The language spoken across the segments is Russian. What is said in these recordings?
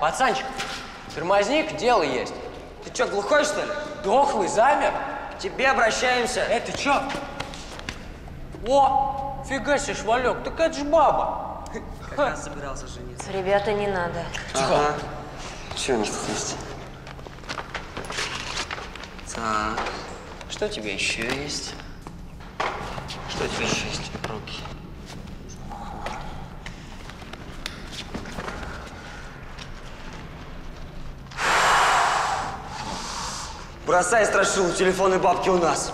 Пацанчик, тормозник, дело есть. Ты чё, глухой, что ли? Дохлый, замер? К тебе обращаемся. Это чё? О, фига себе, Валёк, так это ж баба. Как раз собирался жениться. Ребята, не надо. Ага. Чё у нас тут есть? Так, что у тебя еще есть? Что у тебя еще есть? Руки. Бросай страшилу, телефон и бабки у нас.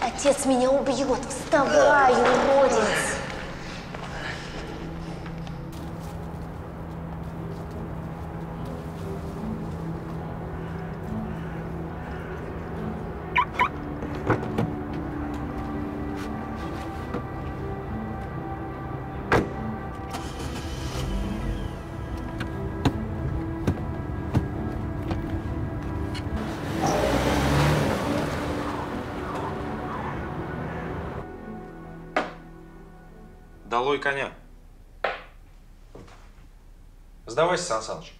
Отец меня убьет, вставай, уродец. Долой коня. Сдавайся, Сан Саныч.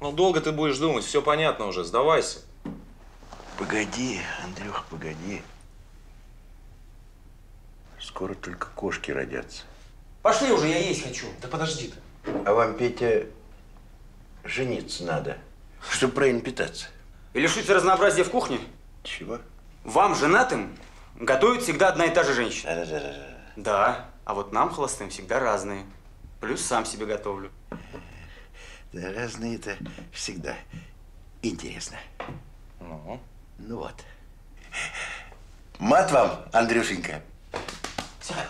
Ну, долго ты будешь думать, все понятно уже. Сдавайся. Погоди, Андрюх, погоди. Скоро только кошки родятся. Пошли уже, я есть хочу. Да подожди ты. А вам, Петя, жениться надо, чтобы правильно питаться. И лишите разнообразия в кухне? Чего? Вам, женатым, готовит всегда одна и та же женщина. Да, а вот нам, холостым, всегда разные. Плюс сам себе готовлю. Да, разные это всегда интересно. Ну, ну вот. Мат вам, Андрюшенька.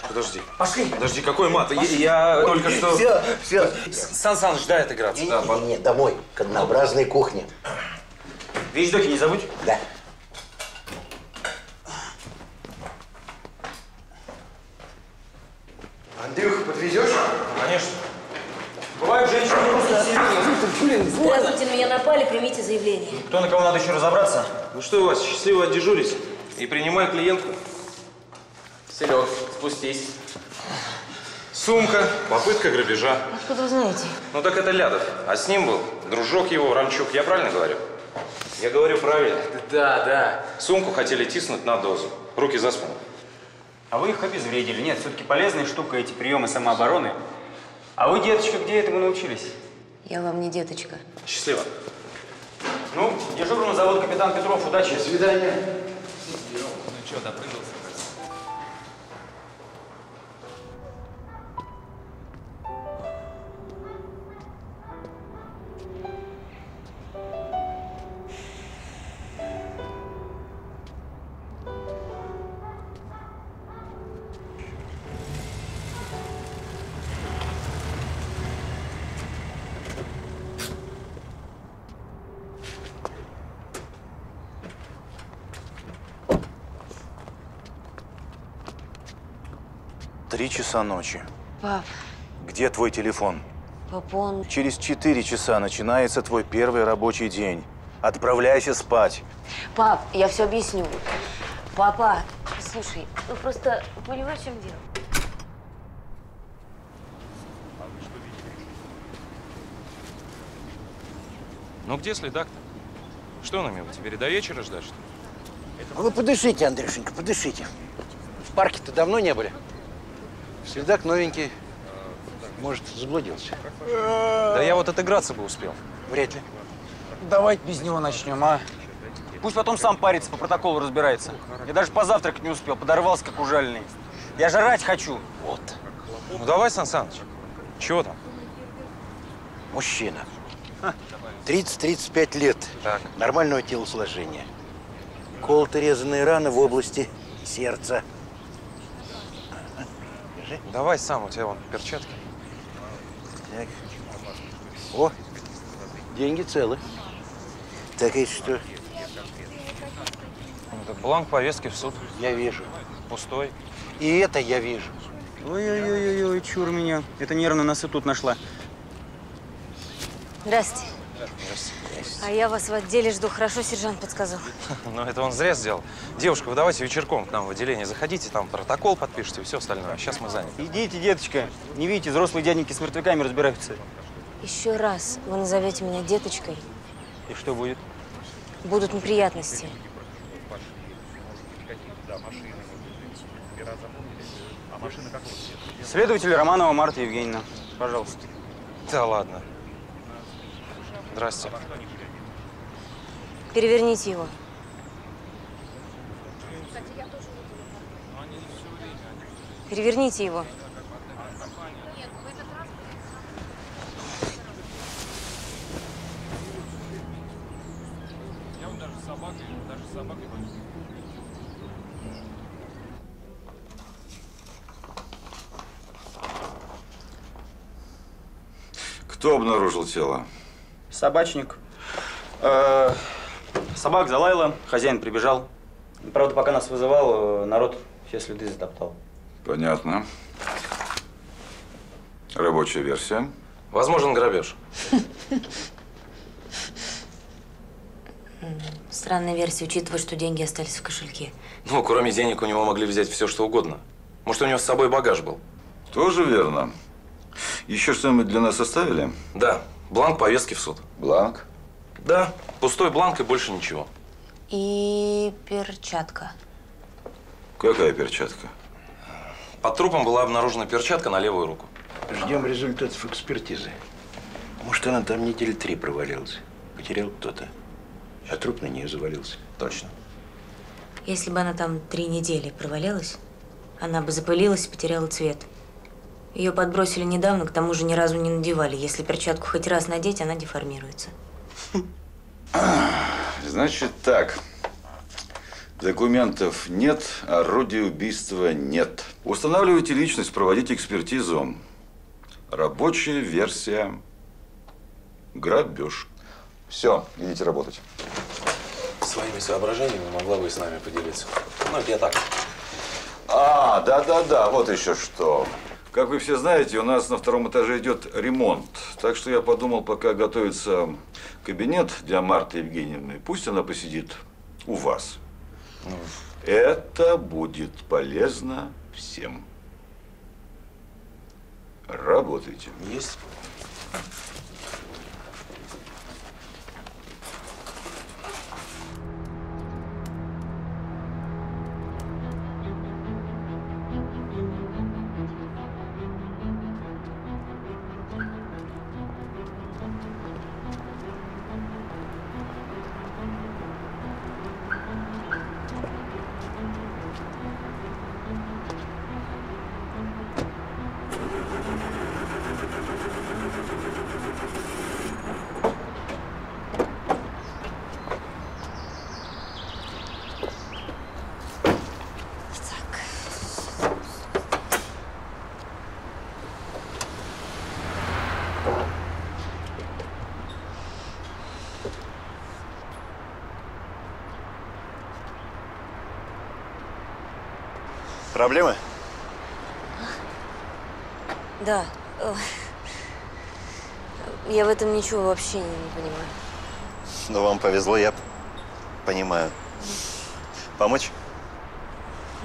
Подожди. Пошли. Подожди, какой мат? Пошли. Я только что… Все, все. Сан Саныч, дай отыграться. Да, не, домой, к однообразной кухне. Вещдоки не забудь? Да. Андрюха, подвезешь? Конечно. Бывают женщины просто серьезные. Здравствуйте, на меня напали, примите заявление. Кто на кого надо еще разобраться? Ну что у вас, счастливо отдежурить и принимай клиентку. Серег, спустись. Сумка, попытка грабежа. Откуда вы знаете? Ну так это Лядов, а с ним был дружок его, Рамчук, я правильно говорю? Я говорю правильно. Да, да. Сумку хотели тиснуть на дозу, руки за спину. А вы их обезвредили. Нет, все-таки полезная штука, эти приемы самообороны. А вы, деточка, где этому научились? Я вам не деточка. Счастливо. Ну, дежурю на завод капитан Петров. Удачи. До свидания. Ну что, допрыгался? Три часа ночи. Пап. Где твой телефон? Пап, он… Через 4 часа начинается твой первый рабочий день. Отправляйся спать. Пап, я все объясню. Папа, слушай, ну просто понимаешь, в чем дело? Ну где следак-то? Что нам его теперь до вечера ждать, что ли? Вы подышите, Андрюшенька, подышите. В парке-то давно не были? Следак новенький, может, заблудился. Да я вот отыграться бы успел. Вряд ли. Давайте без него начнем, а? Пусть потом сам парится, по протоколу разбирается. Я даже позавтракать не успел, подорвался как ужаленный. Я жрать хочу. Вот. Ну давай, Сан Саныч. Чего там? мужчина, 30-35 лет, так. Нормального телосложения, колоты, резаные раны в области сердца. Держи. Давай сам, у тебя вон перчатки. Так. О, деньги целы. Так, и что? Это бланк повестки в суд. Я вижу. Пустой. И это я вижу. Ой-ой-ой, чур меня. Это нервно нас и тут нашла. Здрасте. Здрасте. А я вас в отделе жду. Хорошо, сержант подсказал. Ну, это он зря сделал. Девушка, вы давайте вечерком к нам в отделение заходите, там протокол подпишите и все остальное. Сейчас мы заняты. Идите, деточка. Не видите, взрослые дяденьки с мертвяками разбираются. Еще раз вы назовете меня деточкой. И что будет? Будут неприятности. Следователь Романова Марта Евгеньевна. Пожалуйста. Да ладно. Здрасте. Переверните его. Переверните его. Кто обнаружил тело? Собачник. Собак залаяло, хозяин прибежал. Правда, пока нас вызывал, народ все следы затоптал. Понятно. Рабочая версия. Возможен грабеж. Странная версия, учитывая, что деньги остались в кошельке. Ну, кроме денег у него могли взять все, что угодно. Может, у него с собой багаж был? Тоже верно. Еще что-нибудь для нас оставили? Да. Бланк повестки в суд. Бланк? Да. Пустой бланк и больше ничего. И перчатка. Какая перчатка? Под трупом была обнаружена перчатка на левую руку. Ждем результатов экспертизы. Может, она там недели 3 провалилась. Потерял кто-то. А труп на нее завалился. Точно. Если бы она там 3 недели провалялась, она бы запылилась и потеряла цвет. Ее подбросили недавно, к тому же ни разу не надевали. Если перчатку хоть раз надеть, она деформируется. Значит так. Документов нет, орудия убийства нет. Устанавливайте личность, проводите экспертизу. Рабочая версия. Грабеж. Все, идите работать. Своими соображениями могла бы и с нами поделиться. Ну, я так. А, да-да-да, вот еще что. Как вы все знаете, у нас на 2-м этаже идет ремонт. Так что я подумал, пока готовится кабинет для Марты Евгеньевны, пусть она посидит у вас. Это будет полезно всем. Работайте. Есть. Проблемы? Да. Я в этом ничего вообще не понимаю. Ну, вам повезло, я понимаю. Помочь?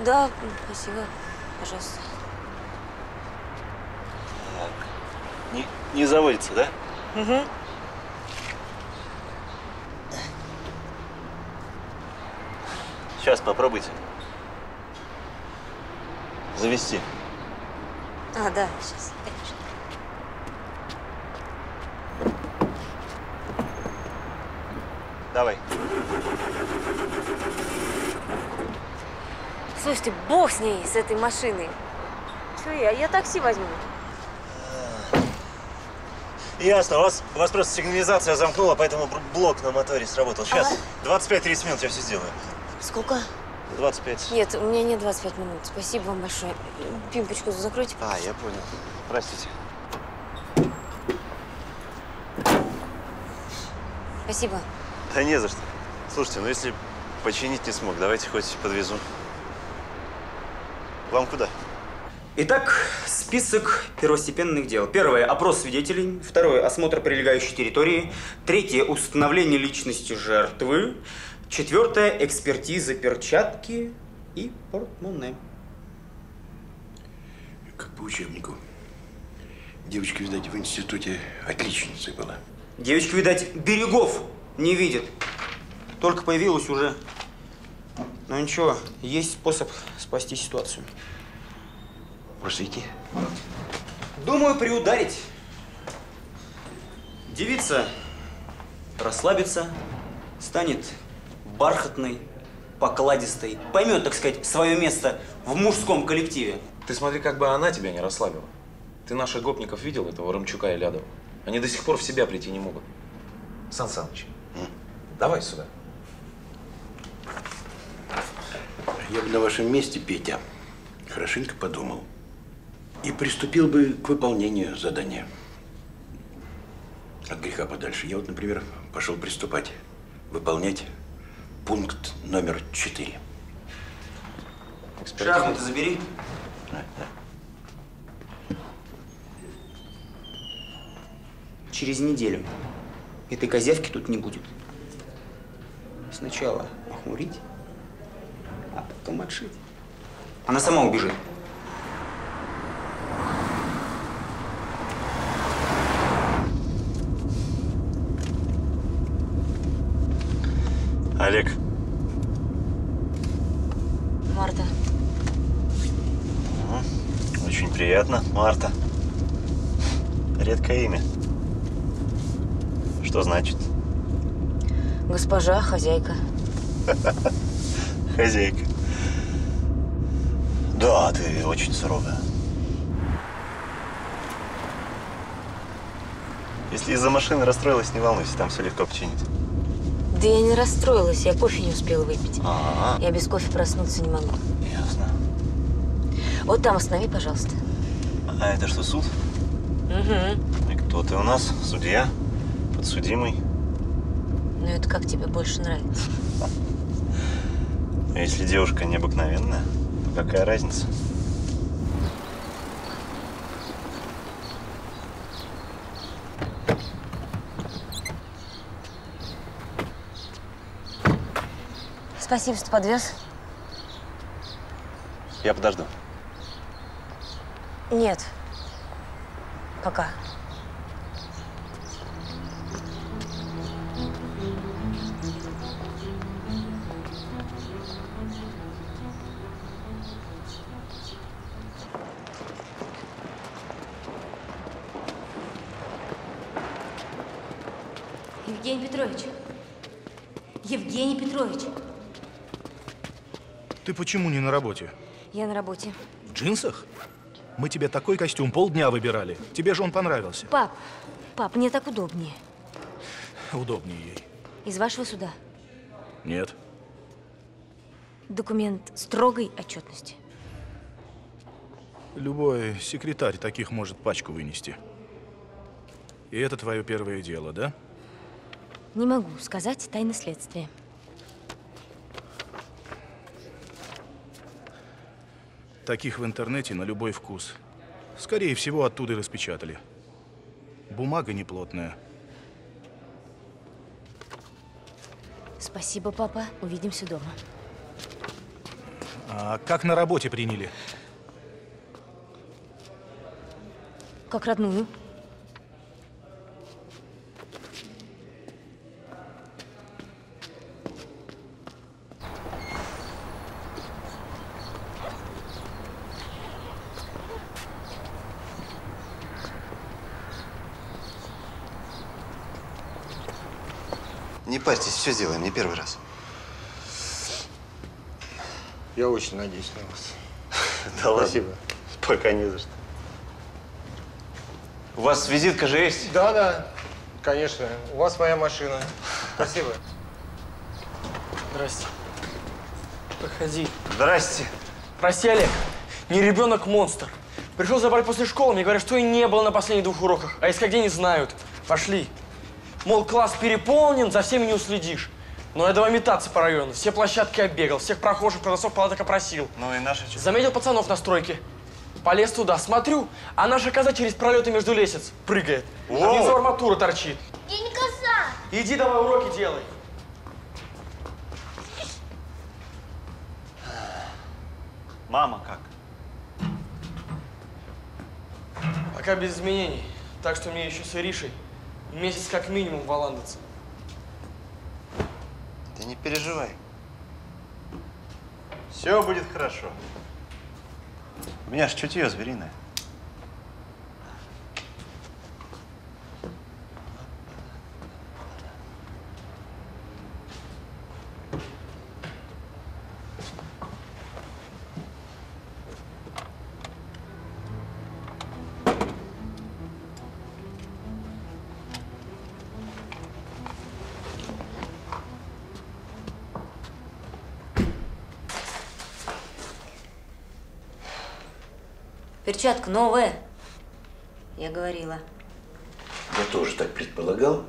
Да, спасибо. Пожалуйста. Не заводится, да? Угу. Сейчас попробуйте. Завести. А, да, сейчас, конечно. Давай. Слушайте, бог с ней, с этой машиной. Че я такси возьму. Ясно. У вас просто сигнализация замкнула, поэтому блок на моторе сработал. Сейчас 25-30 минут я все сделаю. Сколько? 25. Нет, у меня нет 25 минут. Спасибо вам большое. Пимпочку закройте, пожалуйста. Я понял. Простите. Спасибо. Да не за что. Слушайте, ну если починить не смог, давайте хоть подвезу. Вам куда? Итак, список первостепенных дел. Первое – опрос свидетелей. Второе – осмотр прилегающей территории. Третье – установление личности жертвы. Четвертое – экспертиза перчатки и портмоне. Как по учебнику. Девочка, видать, в институте отличницей была. Девочка, видать, берегов не видит. Только появилась уже. Но ничего, есть способ спасти ситуацию. Просто идти? Думаю, приударить. Девица расслабится, станет бархатной, покладистой. Поймет, так сказать, свое место в мужском коллективе. Ты смотри, как бы она тебя не расслабила. Ты наших гопников видел, этого Рамчука и Лядова? Они до сих пор в себя прийти не могут. Сан Саныч, давай сюда. Я бы на вашем месте, Петя, хорошенько подумал и приступил бы к выполнению задания. От греха подальше. Я вот, например, пошел приступать, выполнять пункт номер 4. Шахматы забери. Через неделю этой козявки тут не будет. Сначала охмурить, а потом отшить. Она сама убежит. Олег. Марта. Очень приятно, Марта. Редкое имя. Что значит? Госпожа, хозяйка. Хозяйка. Да, ты очень суровая. Если из-за машины расстроилась, не волнуйся, там все легко починить. Да я не расстроилась, я кофе не успела выпить. Я без кофе проснуться не могу. Ясно. Вот там останови, пожалуйста. А это что, суд? Угу. И кто ты у нас? Судья? Подсудимый? Ну это как тебе больше нравится? Если девушка необыкновенная, то какая разница? Спасибо, что подвез. Я подожду. Нет. Пока. Евгений Петрович. Евгений Петрович. Ты почему не на работе? Я на работе. В джинсах? Мы тебе такой костюм полдня выбирали. Тебе же он понравился. Пап, мне так удобнее. Удобнее ей. Из вашего суда? Нет. Документ строгой отчетности. Любой секретарь таких может пачку вынести. И это твое первое дело, да? Не могу сказать, тайны следствия. Таких в интернете на любой вкус. Скорее всего, оттуда и распечатали. Бумага неплотная. Спасибо, папа. Увидимся дома. А как на работе приняли? Как родную. Не парьтесь, все сделаем, не первый раз. Я очень надеюсь на вас. Да ладно. Спасибо. Пока не за что. У вас визитка же есть? Да, да. Конечно. У вас моя машина. Спасибо. Здрасте. Проходи. Здрасте. Прости, Олег. Не ребенок, монстр. Пришел забрать после школы, мне говорят, что и не было на последних двух уроках. А если где не знают. Пошли. Мол, класс переполнен, за всеми не уследишь. Но я давай метаться по району. Все площадки оббегал, всех прохожих, продавцов палаток опросил. Ну и наши чего? Заметил пацанов на стройке. Полез туда, смотрю, а наша коза через пролеты между лестниц прыгает. А внизу арматура торчит. Я не коза. Иди давай уроки делай. Мама как? Пока без изменений. Так что мне еще с Иришей месяц как минимум в Аландаце. Ты не переживай. Все будет хорошо. У меня ж чутье звериное. Перчатка новая. Я говорила. Я тоже так предполагал,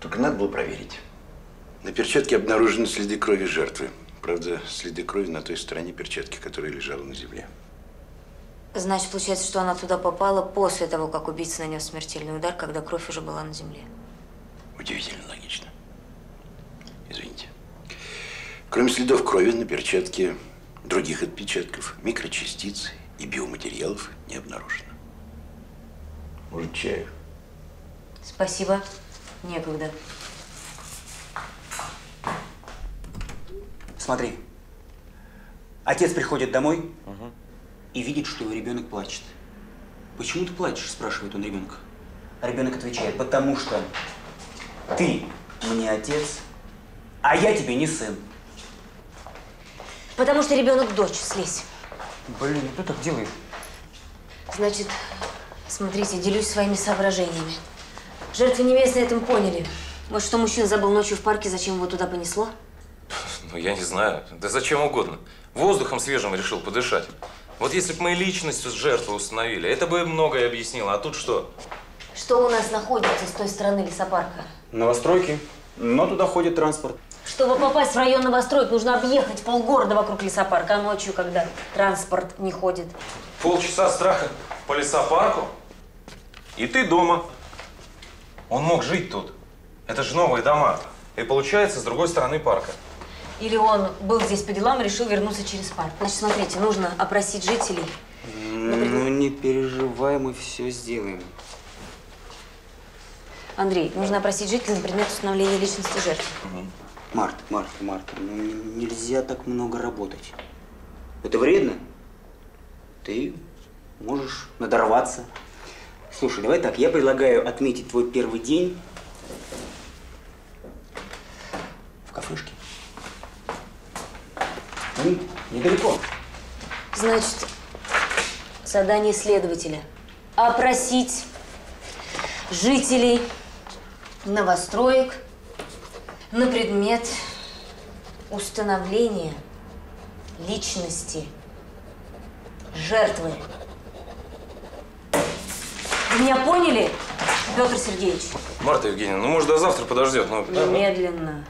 только надо было проверить. На перчатке обнаружены следы крови жертвы. Правда, следы крови на той стороне перчатки, которая лежала на земле. Значит, получается, что она туда попала после того, как убийца нанес смертельный удар, когда кровь уже была на земле. Удивительно логично. Извините. Кроме следов крови на перчатке других отпечатков, микрочастиц и биоматериалов не обнаружено. Может, чаю? Спасибо. Некогда. Смотри. Отец приходит домой и видит, что его ребенок плачет. Почему ты плачешь? Спрашивает он ребенка. А ребенок отвечает, потому что ты мне отец, а я тебе не сын. Потому что ребенок дочь, слезь. Блин, кто так делает? Значит, смотрите, делюсь своими соображениями. Жертвы невесты на этом поняли. Может, что мужчина забыл ночью в парке, зачем его туда понесло? Ну, я не знаю. Да зачем угодно. Воздухом свежим решил подышать. Вот если бы мы личность жертвы установили, это бы многое объяснило. А тут что? Что у нас находится с той стороны лесопарка? Новостройки. Но туда ходит транспорт. Чтобы попасть в район новостроек, нужно объехать полгорода вокруг лесопарка, а ночью, когда транспорт не ходит. Полчаса страха по лесопарку, и ты дома. Он мог жить тут. Это же новые дома. И получается, с другой стороны парка. Или он был здесь по делам и решил вернуться через парк. Значит, смотрите, нужно опросить жителей. Ну, не переживай, мы все сделаем. Андрей, нужно опросить жителей на предмет установления личности жертвы. Марта, ну нельзя так много работать. Это вредно. Ты можешь надорваться. Слушай, давай так, я предлагаю отметить твой первый день в кафешке. Недалеко. Значит, задание следователя. Опросить жителей новостроек на предмет установления личности жертвы. Вы меня поняли, Петр Сергеевич? Марта Евгеньевна, ну, может, до завтра подождет, но… Немедленно.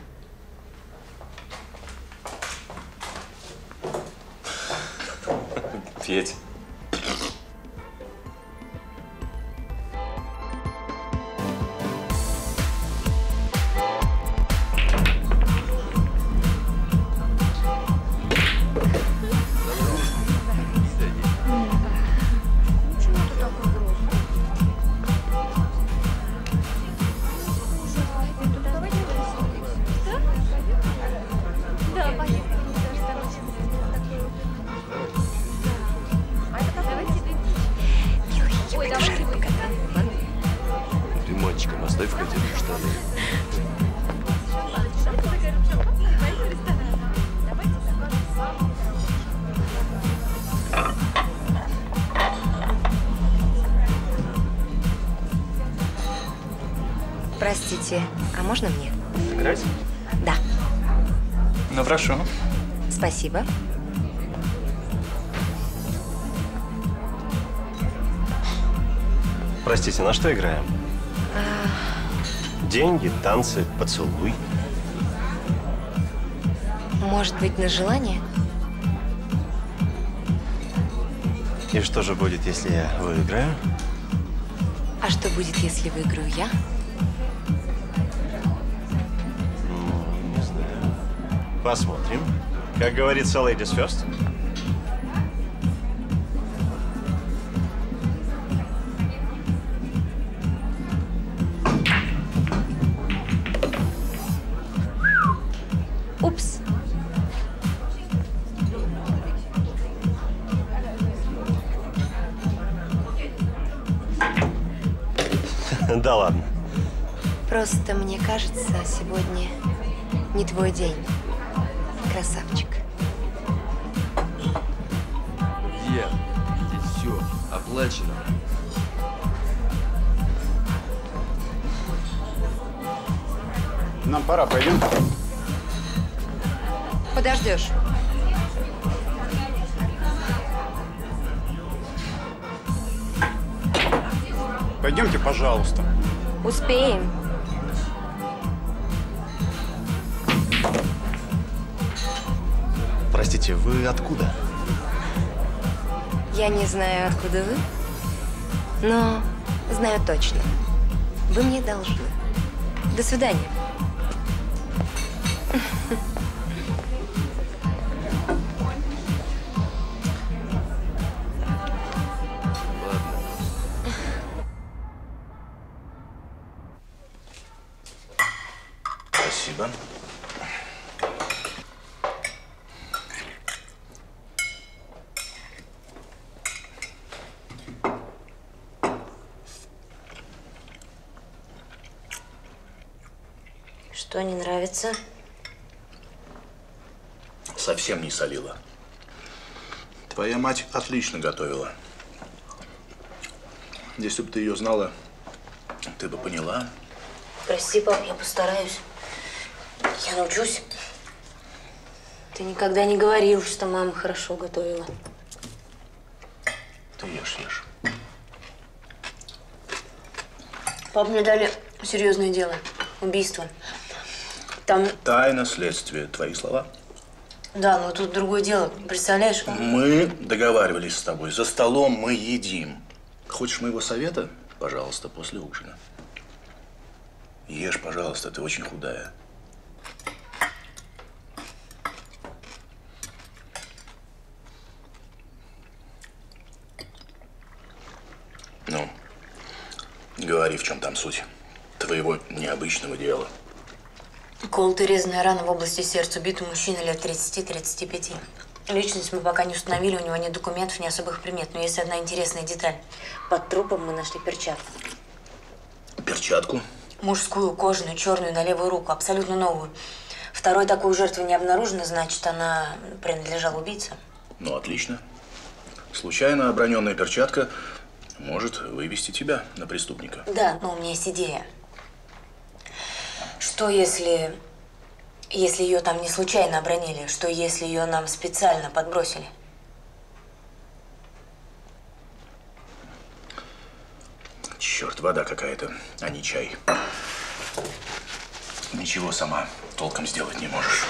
Петя. Простите, а можно мне? Играть? Да. Ну, прошу. Спасибо. Простите, на что играем? Деньги, танцы, поцелуй. Может быть, на желание? И что же будет, если я выиграю? А что будет, если выиграю я? Ну, не знаю. Посмотрим. Как говорится, ladies first. Упс. Да ладно. Просто мне кажется, сегодня не твой день, красавчик. Где? Здесь все оплачено. Нам пора, пойдем. Подождешь. Пойдемте, пожалуйста. Успеем. Простите, вы откуда? Я не знаю, откуда вы, но знаю точно. Вы мне должны. До свидания. Что не нравится? Совсем не солила. Твоя мать отлично готовила. Если бы ты ее знала, ты бы поняла. Прости, пап, я постараюсь. Я научусь. Ты никогда не говорил, что мама хорошо готовила. Ты ешь. Пап, мне дали серьезное дело. Убийство. Там… Тайна следствия. Твои слова? Да, но тут другое дело. Представляешь? Мы договаривались с тобой. За столом мы едим. Хочешь моего совета? Пожалуйста, после ужина. Ешь, пожалуйста. Ты очень худая. Ну, говори, в чем там суть твоего необычного дела. Колот и резаная рана в области сердца. Убитый мужчина лет 30-35. Личность мы пока не установили, у него нет документов, ни особых примет. Но есть одна интересная деталь. Под трупом мы нашли перчатку. Перчатку? Мужскую, кожаную, черную, на левую руку. Абсолютно новую. Второй такой жертвы не обнаружено, значит, она принадлежала убийце. Ну, отлично. Случайно оброненная перчатка может вывести тебя на преступника. Да, но у меня есть идея. Что если ее там не случайно обронили? Что если ее нам специально подбросили? Черт, вода какая-то, а не чай. Ничего сама толком сделать не можешь.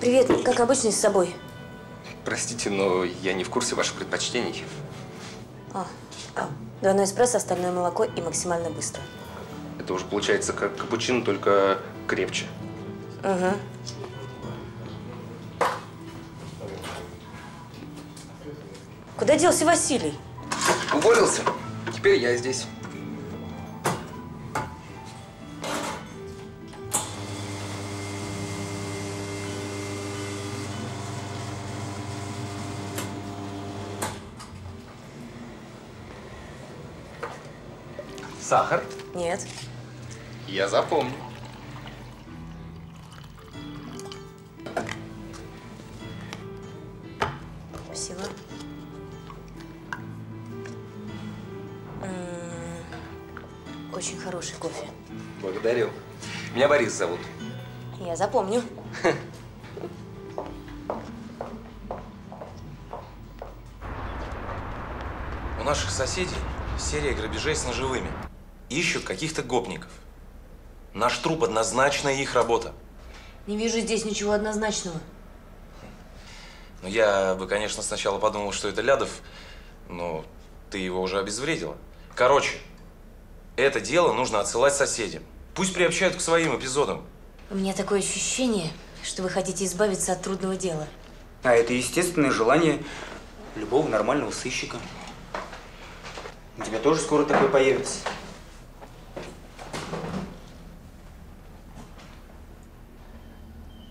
Привет, как обычно, с собой. Простите, но я не в курсе ваших предпочтений. Двойной эспрессо, остальное молоко и максимально быстро. Это уже получается как капучино, только крепче. Угу. Куда делся Василий? Уволился, теперь я здесь. Сахар? Нет. Я запомню. Спасибо. Очень хороший кофе. Благодарю. Меня Борис зовут. Я запомню. У наших соседей серия грабежей с ножевыми. Ищут каких-то гопников. Наш труп однозначно их работа. Не вижу здесь ничего однозначного. Ну, я бы, конечно, сначала подумал, что это Лядов, но ты его уже обезвредила. Короче, это дело нужно отсылать соседям. Пусть приобщают к своим эпизодам. У меня такое ощущение, что вы хотите избавиться от трудного дела. А это естественное желание любого нормального сыщика. У тебя тоже скоро такое появится.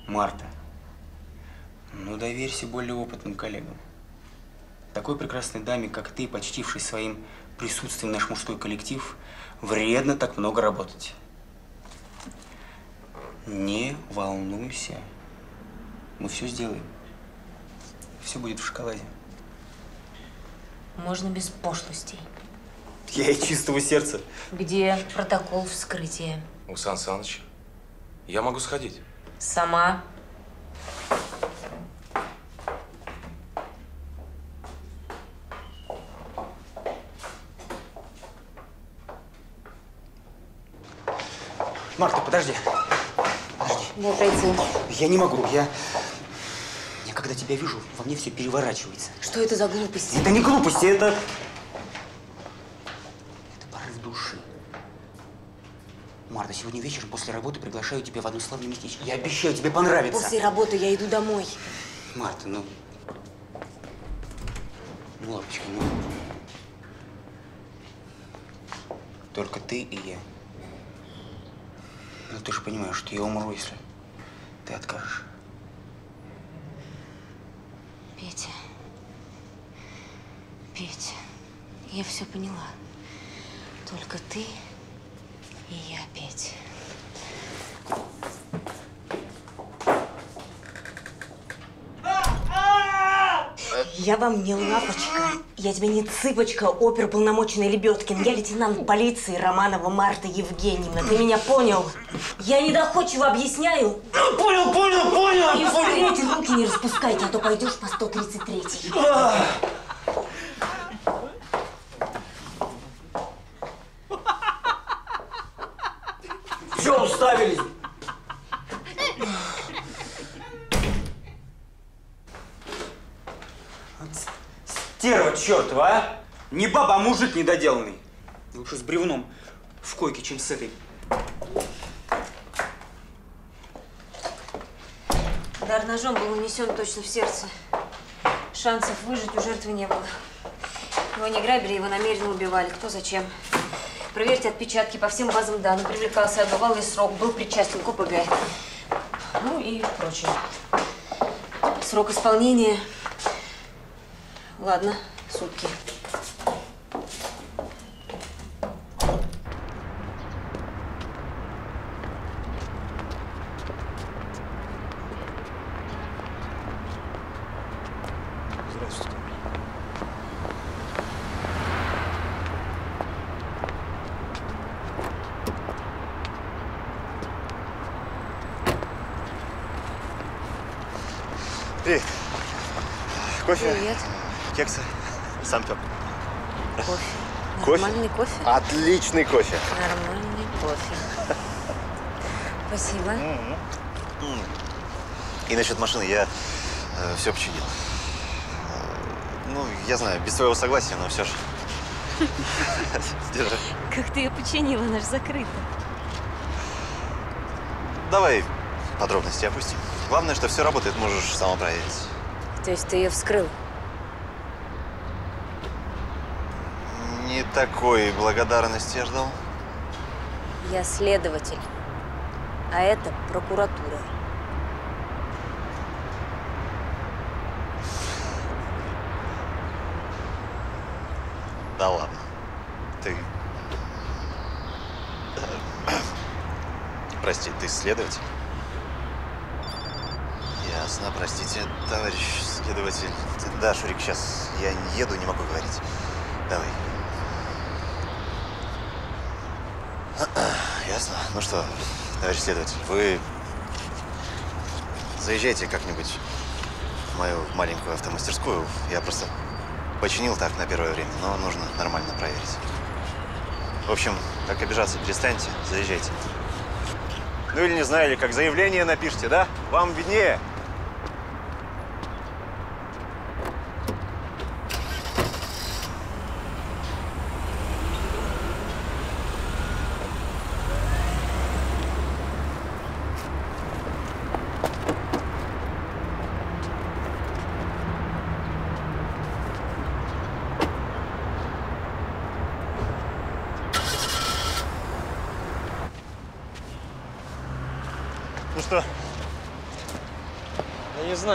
Марта, ну доверься более опытным коллегам. Такой прекрасной даме, как ты, почтившей своим присутствием наш мужской коллектив, вредно так много работать. Не волнуйся. Мы все сделаем. Все будет в шоколаде. Можно без пошлостей. Я и чистого сердца. Где протокол вскрытия? У Сан Саныча. Я могу сходить. Сама. Марта, подожди. Подожди. Я пройду. Я не могу. Я когда тебя вижу, во мне все переворачивается. Что это за глупости? Это не глупости, это порыв души. Марта, сегодня вечером после работы приглашаю тебя в одно славное местечко. Я обещаю, тебе понравится. После работы я иду домой. Марта, ну лапочка, ну. Только ты и я. Ну ты же понимаешь, что я умру, если ты откажешь. Петя. Петя, я все поняла. Только ты и я, Петя. Я вам не лапочка. Я тебе не цыпочка, оперуполномоченный Лебедкин. Я лейтенант полиции Романова Марта Евгеньевна. Ты меня понял? Я недоходчиво объясняю. Понял, понял, понял! И встретите, руки не распускайте, а то пойдешь по 133-й. Все, уставились? Стерва чертова, а? Не баба, а мужик недоделанный. Лучше с бревном в койке, чем с этой. Удар ножом был унесен точно в сердце. Шансов выжить у жертвы не было. Его не грабили, его намеренно убивали. Кто зачем? Проверьте отпечатки по всем базам данных. Привлекался, отбывал ли срок, был причастен к ОПГ. Ну и прочее. Срок исполнения… Ладно, сутки. Здравствуйте. Привет. Кофе? Привет. Кексы. Сам пёк. Кофе. Нормальный кофе? Отличный кофе. Нормальный кофе. Спасибо. И насчет машины я все починил. Ну, я знаю, без своего согласия, но все же. Держи. Как ты ее починила, она же закрыта. Давай подробности опустим. Главное, что все работает, можешь сама проверить. То есть ты ее вскрыл? такой благодарности я ждал? Я следователь, а это прокуратура. Да ладно. Ты… Прости, ты следователь? Ясно, простите, товарищ следователь. Да, Шурик, сейчас я не еду, не могу говорить. Давай. Ясно. Ну что, товарищ следователь, вы заезжайте как-нибудь в мою маленькую автомастерскую. Я просто починил так на первое время, но нужно нормально проверить. В общем, так обижаться перестаньте, заезжайте. Ну или не знаю, или как заявление напишите, да? Вам виднее.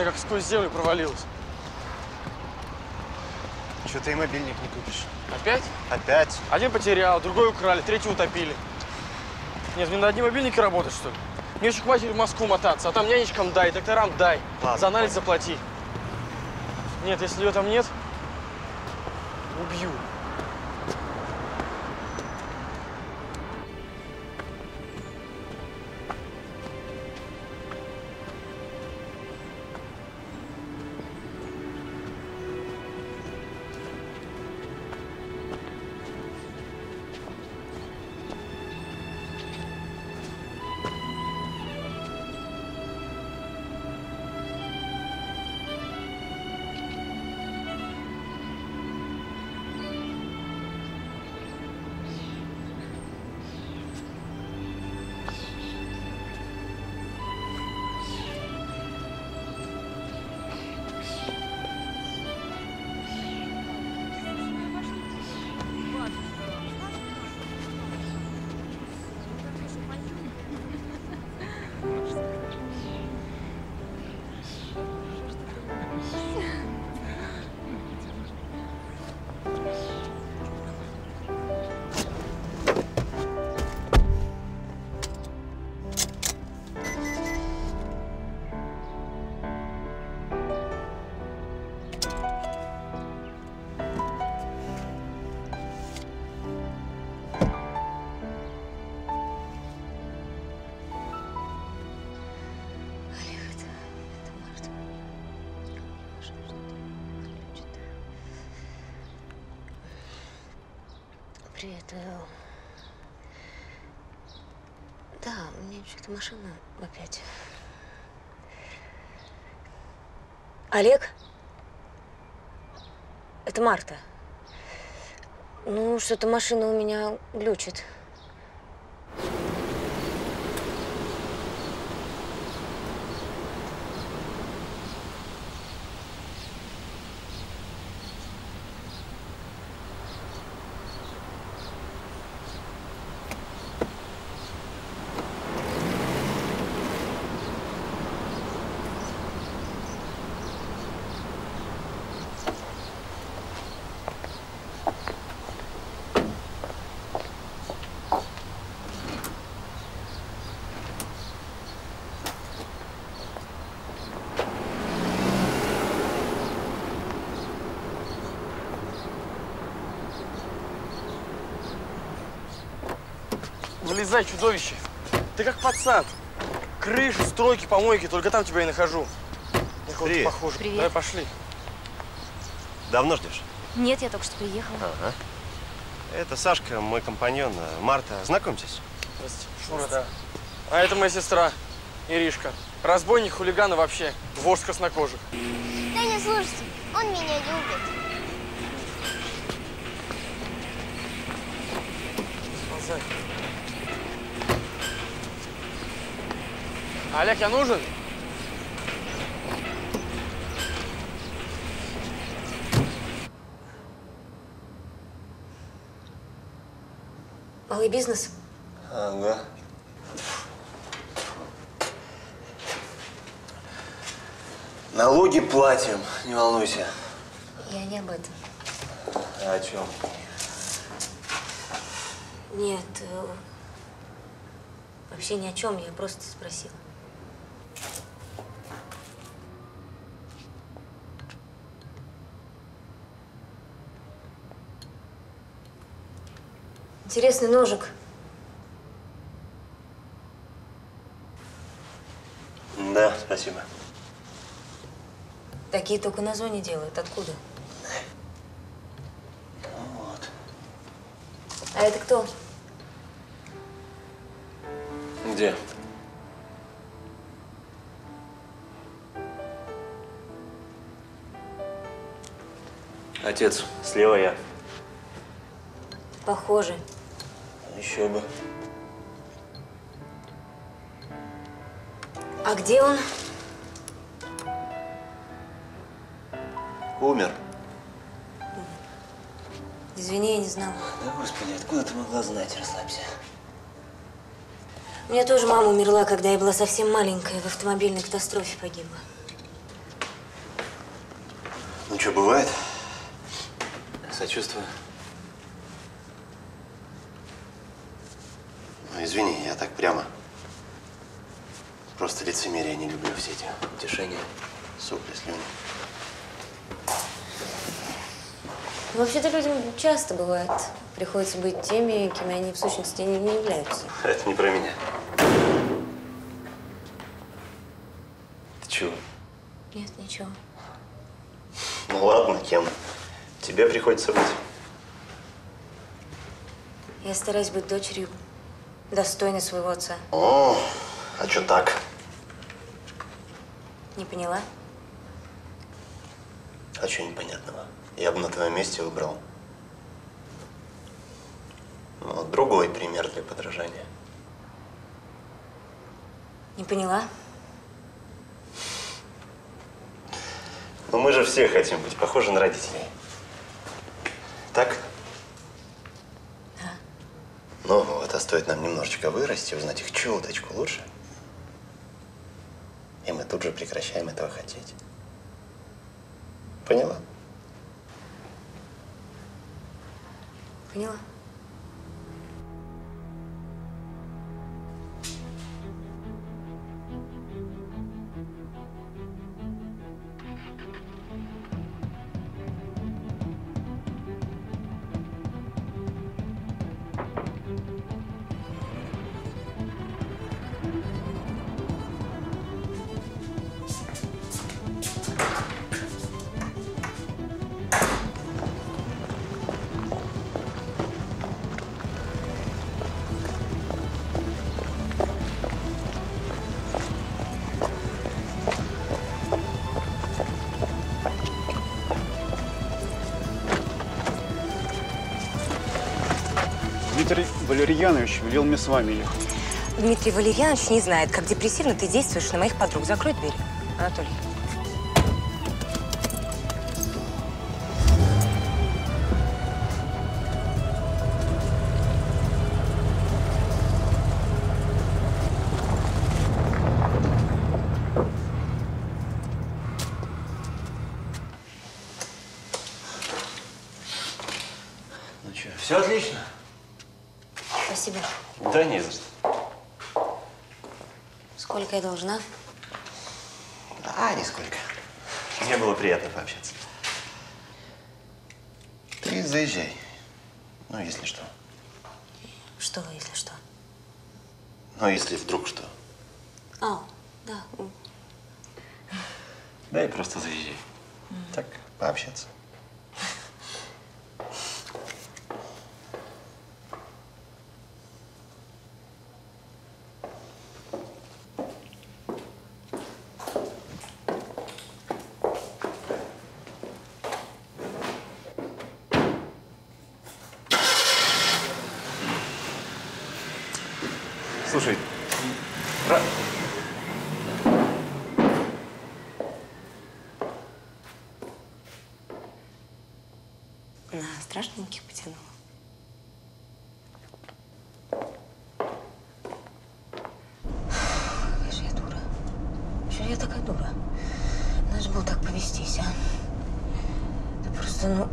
Как сквозь землю провалилась. Чё ты и мобильник не купишь? Опять? Опять. Один потерял, другой украли, третий утопили. Нет, мне на одни мобильники работать, что ли? Мне еще хватит в Москву мотаться, а там нянечкам дай, докторам дай. Ладно, за анализ заплати. Нет, если ее там нет, убью. Привет, Эл. Да, мне что-то машина опять. Олег? Это Марта. Ну, что-то машина у меня глючит. Вылезай, чудовище! Ты как пацан! Крыши, стройки, помойки, только там тебя и нахожу. На кого-то похоже. Привет. Давай пошли. Давно ждешь? Нет, я только что приехала. Ага. Это Сашка, мой компаньон, Марта. Знакомьтесь. Здравствуйте. Шура, да. А это моя сестра, Иришка. Разбойник, хулиган и вообще вождь краснокожих. Да не слушайте, он меня любит. Сползай. Олег, я нужен? Малый бизнес? Ага. Налоги платим, не волнуйся. Я не об этом. А о чем? Нет, вообще ни о чем, я просто спросила. Интересный ножик. Да, спасибо. Такие только на зоне делают. Откуда? Вот. А это кто? Где? Отец, слева я. Похоже. Еще бы. А где он? Умер. Извини, я не знала. Да, господи, откуда ты могла знать? Расслабься. У меня тоже мама умерла, когда я была совсем маленькая. В автомобильной катастрофе погибла. Ну что, бывает? Сочувствую. Ну, извини, я так прямо. Просто лицемерие, не люблю все эти утешения, сопли, слюни. Вообще-то людям часто бывает. Приходится быть теми, кем они в сущности не являются. Это не про меня. Ты чего? Нет, ничего. Ну ладно, кем? Тебе приходится быть. Я стараюсь быть дочерью, достойной своего отца. О, а чё так? Не поняла? А чё непонятного? Я бы на твоем месте выбрал. Ну, вот другой пример для подражания. Не поняла? Ну, мы же все хотим быть похожи на родителей. Так? Да. Ну вот, а стоит нам немножечко вырасти, узнать их чуточку лучше. И мы тут же прекращаем этого хотеть. Поняла? Поняла? Дмитрий Валерьянович велел мне с вами ехать. Дмитрий Валерьянович не знает, как депрессивно ты действуешь на моих подруг. Закрой дверь, Анатолий. Ну что, все отлично? Спасибо. Да не за что. Сколько я должна? А, нисколько. Мне было приятно пообщаться. Ты заезжай. Ну, если что. Что, если что? Ну, если вдруг что. А, да. Да и просто заезжай. Так, пообщаться. Слушай, на страшненьких потянула. пожалуйста, ну…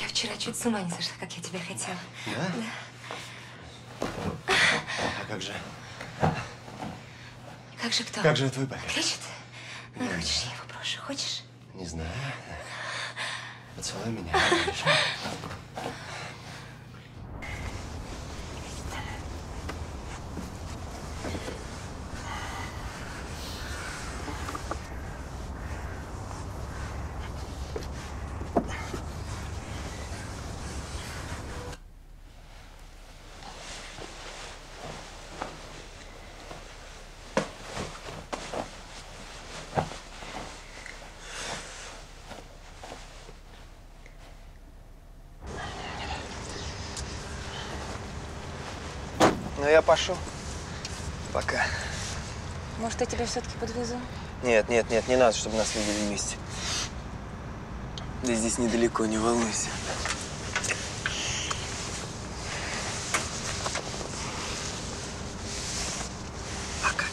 Я вчера чуть с ума не сошла, как я тебя хотела. Да? Да. А как же… Как же кто? Как же твой папа? Кричит? Ну, да. Хочешь, я его брошу? Хочешь? Не знаю. Поцелуй меня. Я пошел. Пока. Может, я тебя все-таки подвезу? Нет, нет, нет, не надо, чтобы нас видели вместе. Да здесь недалеко, не волнуйся. Пока.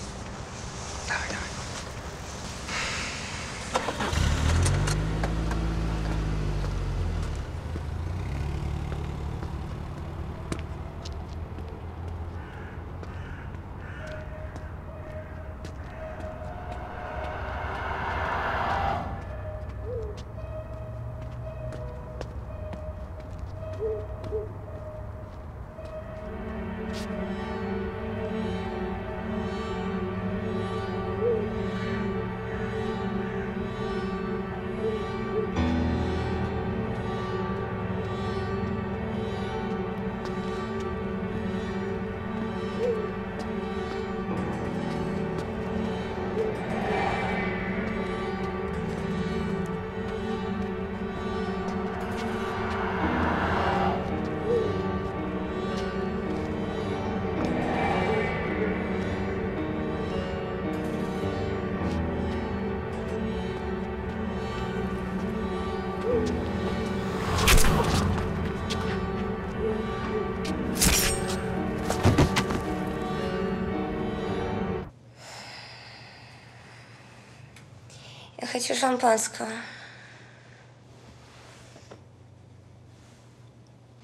Давай, хочу шампанского.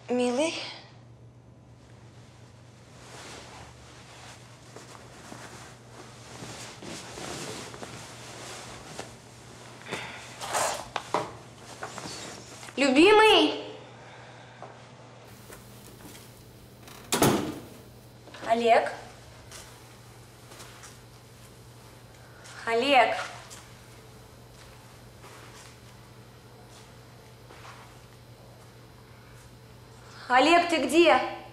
Милый? Любимый? Олег? Олег? Олег, ты где?